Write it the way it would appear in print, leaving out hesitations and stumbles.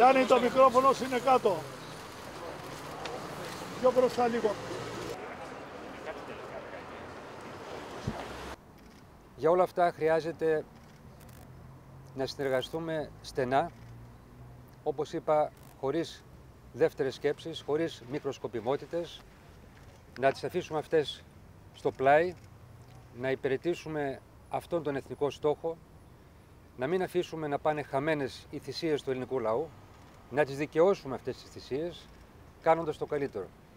Γιάννη, το μικρόφωνο σου είναι κάτω. Πιο μπροστά λίγο. Για όλα αυτά χρειάζεται να συνεργαστούμε στενά, όπως είπα, χωρίς δεύτερες σκέψεις, χωρίς μικροσκοπιμότητες, να τις αφήσουμε αυτές στο πλάι, να υπηρετήσουμε αυτόν τον εθνικό στόχο, να μην αφήσουμε να πάνε χαμένες οι θυσίες του ελληνικού λαού, να τις δικαιώσουμε αυτές τις θυσίες, κάνοντας το καλύτερο.